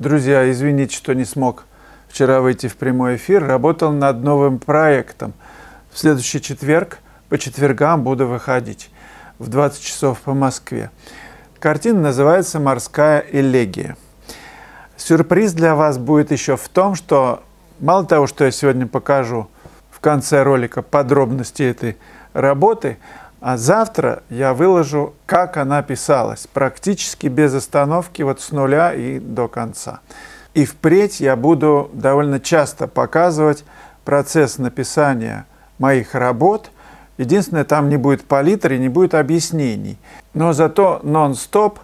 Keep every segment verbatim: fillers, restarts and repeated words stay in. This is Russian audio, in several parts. Друзья, извините, что не смог вчера выйти в прямой эфир. Работал над новым проектом. В следующий четверг, по четвергам буду выходить в двадцать часов по Москве. Картина называется «Морская элегия». Сюрприз для вас будет еще в том, что мало того, что я сегодня покажу в конце ролика подробности этой работы, а завтра я выложу, как она писалась, практически без остановки, вот с нуля и до конца. И впредь я буду довольно часто показывать процесс написания моих работ. Единственное, там не будет палитры, не будет объяснений. Но зато нон-стоп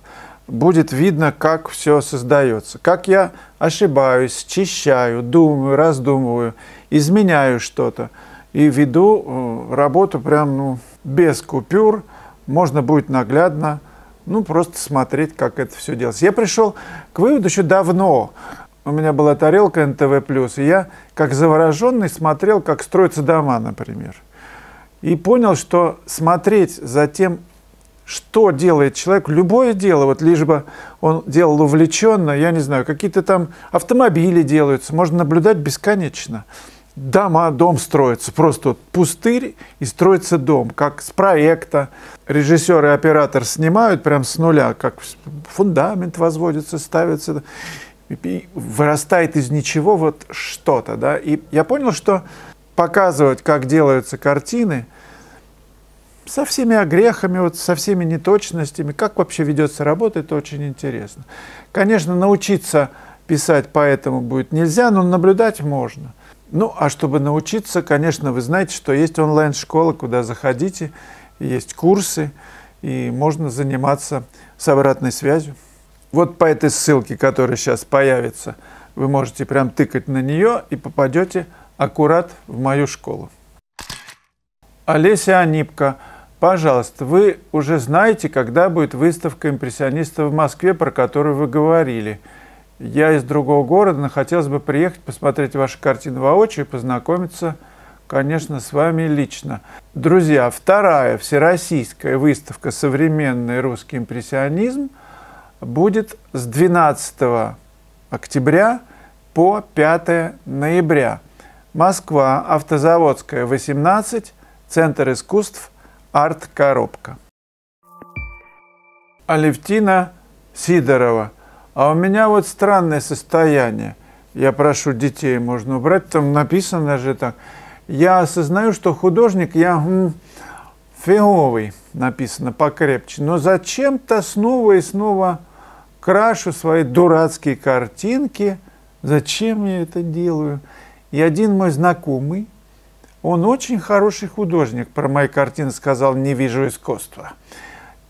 будет видно, как все создается. Как я ошибаюсь, чищаю, думаю, раздумываю, изменяю что-то. И веду работу прям, ну, без купюр, можно будет наглядно, ну, просто смотреть, как это все делается. Я пришел к выводу еще давно. У меня была тарелка эн тэ вэ плюс, и я, как завороженный, смотрел, как строятся дома, например. И понял, что смотреть за тем, что делает человек, любое дело, вот лишь бы он делал увлеченно, я не знаю, какие-то там автомобили делаются, можно наблюдать бесконечно. Дома, дом строится, просто вот пустырь и строится дом, как с проекта. Режиссер и оператор снимают прям с нуля, как фундамент возводится, ставится, и вырастает из ничего вот что-то, да. И я понял, что показывать, как делаются картины, со всеми огрехами, вот, со всеми неточностями, как вообще ведется работа, это очень интересно. Конечно, научиться писать поэтому будет нельзя, но наблюдать можно. Ну, а чтобы научиться, конечно, вы знаете, что есть онлайн-школа, куда заходите, есть курсы, и можно заниматься с обратной связью. Вот по этой ссылке, которая сейчас появится, вы можете прям тыкать на нее и попадете аккурат в мою школу. Олеся Анипко, пожалуйста, вы уже знаете, когда будет выставка импрессионистов в Москве, про которую вы говорили. Я из другого города, но хотелось бы приехать, посмотреть ваши картины воочию и познакомиться, конечно, с вами лично. Друзья, вторая всероссийская выставка «Современный русский импрессионизм» будет с двенадцатого октября по пятое ноября. Москва, Автозаводская, восемнадцать, Центр искусств, арт-коробка. Алевтина Сидорова. А у меня вот странное состояние. Я прошу детей, можно убрать, там написано же так. Я осознаю, что художник, я м, фиговый, написано покрепче. Но зачем-то снова и снова крашу свои дурацкие картинки. Зачем я это делаю? И один мой знакомый, он очень хороший художник, про мои картины сказал, не вижу искусства.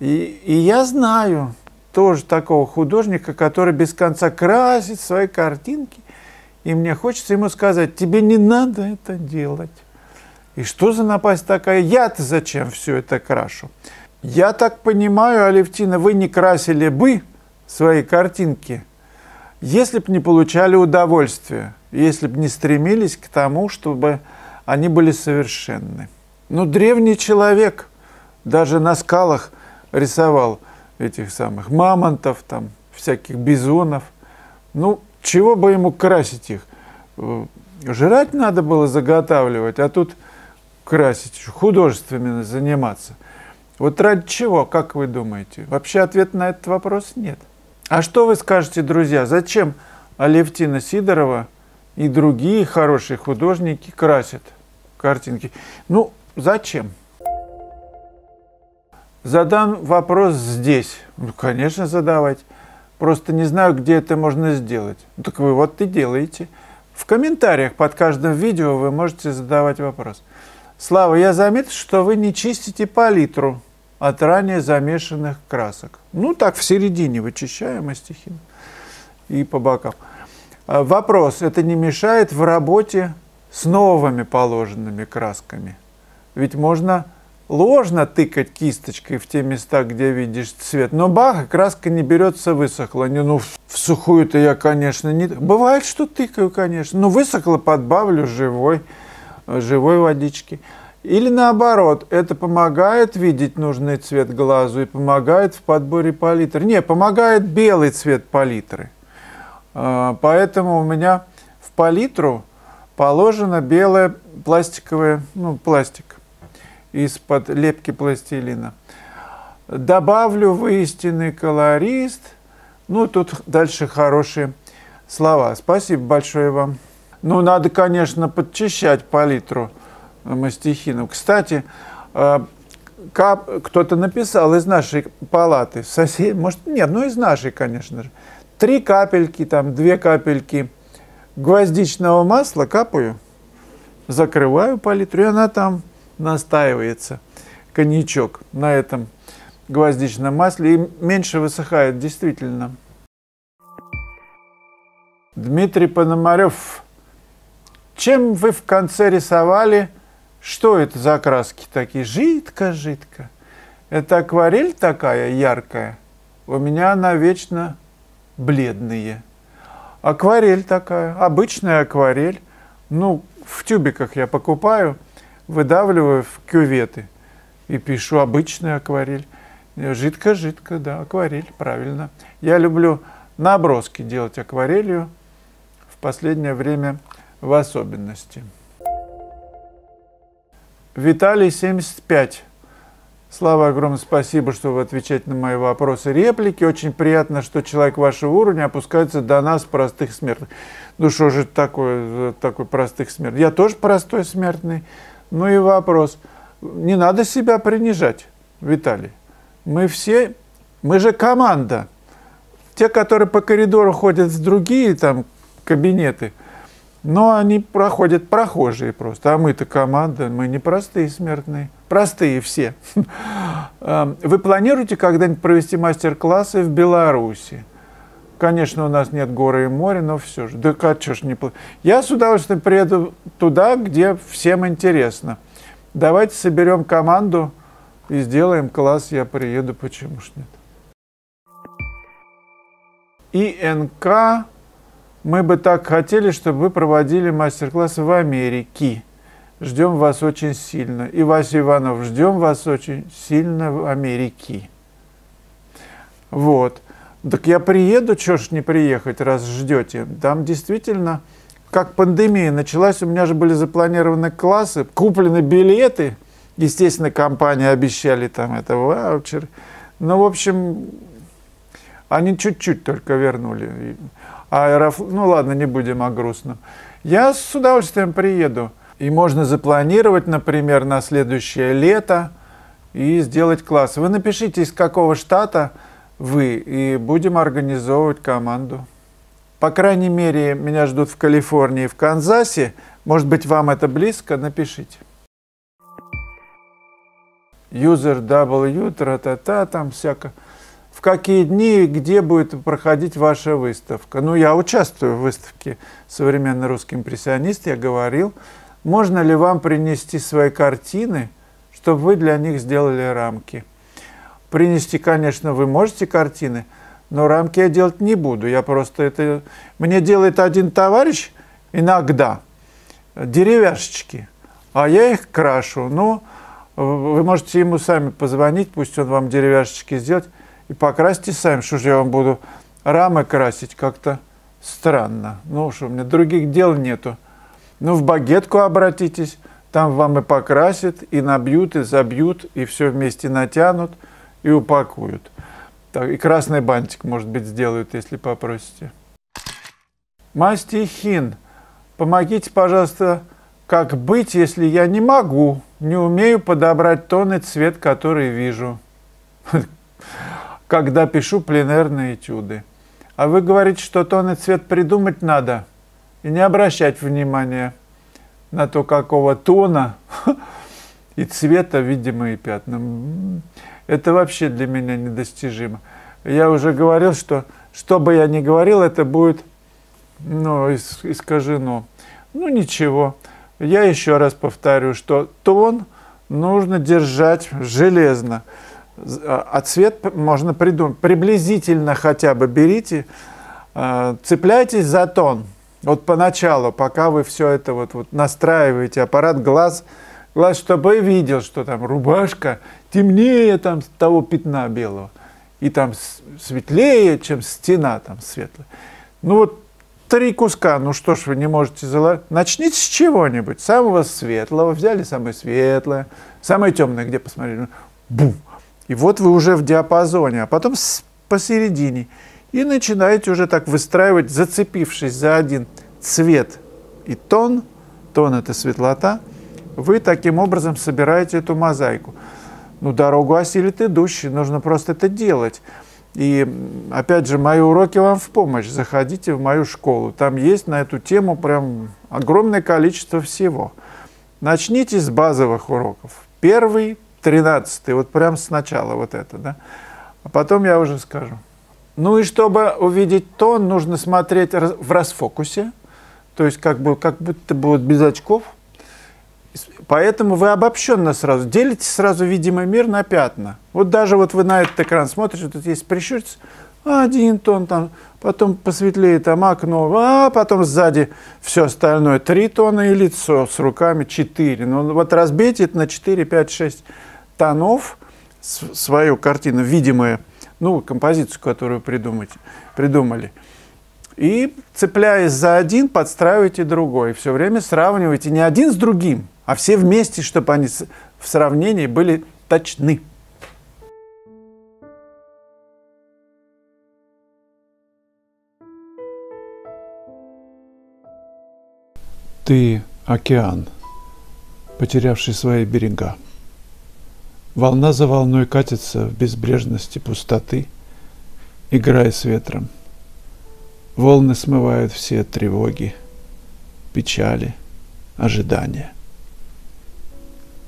И, и я знаю... тоже такого художника, который без конца красит свои картинки, и мне хочется ему сказать, тебе не надо это делать. И что за напасть такая? Я-то зачем все это крашу? Я так понимаю, Алевтина, вы не красили бы свои картинки, если бы не получали удовольствия, если бы не стремились к тому, чтобы они были совершенны. Ну, древний человек даже на скалах рисовал этих самых мамонтов, там, всяких бизонов. Ну, чего бы ему красить их? Жрать надо было заготавливать, а тут красить, художественно заниматься. Вот ради чего, как вы думаете? Вообще ответа на этот вопрос нет. А что вы скажете, друзья, зачем Алевтина Сидорова и другие хорошие художники красят картинки? Ну, зачем? Задам вопрос здесь. Ну, конечно, задавать. Просто не знаю, где это можно сделать. Ну, так вы вот и делаете. В комментариях под каждым видео вы можете задавать вопрос. Слава, я заметил, что вы не чистите палитру от ранее замешанных красок. Ну, так, в середине вычищаем мастихин и по бокам. Вопрос. Это не мешает в работе с новыми положенными красками? Ведь можно... ложно тыкать кисточкой в те места, где видишь цвет. Но бах, краска не берется, высохла. Не, ну, в сухую-то я, конечно, не... Бывает, что тыкаю, конечно. Но высохла, подбавлю живой, живой водички. Или наоборот, это помогает видеть нужный цвет глазу и помогает в подборе палитры. Не, помогает белый цвет палитры. Поэтому у меня в палитру положено белое пластиковое, ну, пластик из-под лепки пластилина. Добавлю в истинный колорист. Ну, тут дальше хорошие слова. Спасибо большое вам. Ну, надо, конечно, подчищать палитру мастихином. Кстати, кто-то написал из нашей палаты, сосед, может, нет, ну, из нашей, конечно же. Три капельки, там, две капельки гвоздичного масла капаю, закрываю палитру, и она там настаивается, коньячок, на этом гвоздичном масле, и меньше высыхает, действительно. Дмитрий Пономарев. Чем вы в конце рисовали? Что это за краски такие? Жидко-жидко. Это акварель такая яркая. У меня она вечно бледные. Акварель такая, обычная акварель. Ну, в тюбиках я покупаю, выдавливаю в кюветы и пишу обычная акварель. Жидко-жидко, да, акварель, правильно. Я люблю наброски делать акварелью, в последнее время в особенности. Виталий, семьдесят пять. Слава, огромное спасибо, что вы отвечаете на мои вопросы, реплики. Очень приятно, что человек вашего уровня опускается до нас, простых смертных. Ну что же такое, такой простых смертных? Я тоже простой смертный. Ну и вопрос. Не надо себя принижать, Виталий. Мы все, мы же команда. Те, которые по коридору ходят в другие там кабинеты, но они проходят прохожие просто. А мы-то команда, мы не простые смертные. Простые все. Вы планируете когда-нибудь провести мастер-классы в Беларуси? Конечно, у нас нет горы и моря, но все же. Да как же не планируете? Я с удовольствием приеду туда, где всем интересно. Давайте соберем команду и сделаем класс. Я приеду, почему ж нет? И Н К... Мы бы так хотели, чтобы вы проводили мастер-класс в Америке. Ждем вас очень сильно. И, Вася Иванов, ждем вас очень сильно в Америке. Вот. Так я приеду, чего ж не приехать, раз ждете. Там действительно, как пандемия началась, у меня же были запланированы классы, куплены билеты. Естественно, компании обещали там это, ваучер. Ну, в общем, они чуть-чуть только вернули. Аэроф... Ну ладно, не будем о грустном. Я с удовольствием приеду. И можно запланировать, например, на следующее лето и сделать класс. Вы напишите, из какого штата вы, и будем организовывать команду. По крайней мере, меня ждут в Калифорнии и в Канзасе. Может быть, вам это близко? Напишите. User W, тра-та-та, там всякое. В какие дни и где будет проходить ваша выставка? Ну, я участвую в выставке «Современный русский импрессионист», я говорил. Можно ли вам принести свои картины, чтобы вы для них сделали рамки? Принести, конечно, вы можете картины, но рамки я делать не буду. Я просто это... Мне делает один товарищ иногда деревяшечки, а я их крашу. Ну, вы можете ему сами позвонить, пусть он вам деревяшечки сделает. И покрасьте сами, что же я вам буду рамы красить, как-то странно. Ну, что у меня других дел нету. Ну, в багетку обратитесь, там вам и покрасят, и набьют, и забьют, и все вместе натянут, и упакуют. Так, и красный бантик, может быть, сделают, если попросите. Мастихин. Помогите, пожалуйста, как быть, если я не могу, не умею подобрать тон и цвет, который вижу, когда пишу пленэрные этюды. А вы говорите, что тон и цвет придумать надо и не обращать внимания на то, какого тона и цвета видимые пятна. Это вообще для меня недостижимо. Я уже говорил, что что бы я ни говорил, это будет, ну, искажено. Ну, ничего. Я еще раз повторю, что тон нужно держать железно. А цвет можно придумать. Приблизительно хотя бы берите, цепляйтесь за тон. Вот поначалу, пока вы все это вот, вот настраиваете, аппарат глаз, глаз, чтобы видел, что там рубашка темнее там того пятна белого. И там светлее, чем стена там светлая. Ну вот три куска. Ну что ж вы не можете заложить? Начните с чего-нибудь. Самого светлого. Взяли самое светлое. Самое темное, где посмотрели. Бум. И вот вы уже в диапазоне. А потом посередине. И начинаете уже так выстраивать, зацепившись за один цвет и тон. Тон – это светлота. Вы таким образом собираете эту мозаику. Ну, дорогу осилит идущий, нужно просто это делать. И, опять же, мои уроки вам в помощь. Заходите в мою школу. Там есть на эту тему прям огромное количество всего. Начните с базовых уроков. Первый, тринадцатый, вот прям сначала вот это, да. А потом я уже скажу. Ну и чтобы увидеть тон, нужно смотреть в расфокусе. То есть как, бы, как будто бы вот без очков. Поэтому вы обобщенно сразу, делите сразу видимый мир на пятна. Вот даже вот вы на этот экран смотрите, вот тут есть прищурится, один тон там, потом посветлее там окно, а потом сзади все остальное, три тона и лицо с руками четыре. Ну вот разбейте это на четыре, пять, шесть тонов, свою картину, видимую, ну композицию, которую придумали. И, цепляясь за один, подстраивайте другой. Все время сравнивайте не один с другим, а все вместе, чтобы они в сравнении были точны. Ты – океан, потерявший свои берега. Волна за волной катится в безбрежности пустоты, играя с ветром. Волны смывают все тревоги, печали, ожидания.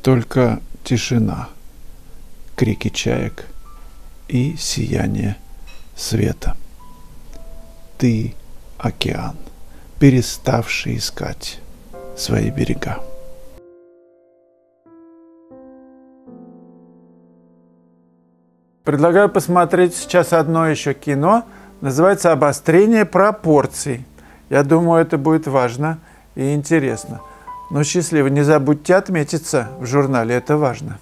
Только тишина, крики чаек и сияние света. Ты – океан, переставший искать свои берега. Предлагаю посмотреть сейчас одно еще кино. Называется «Обострение пропорций». Я думаю, это будет важно и интересно. Но счастливо, не забудьте отметиться в журнале, это важно.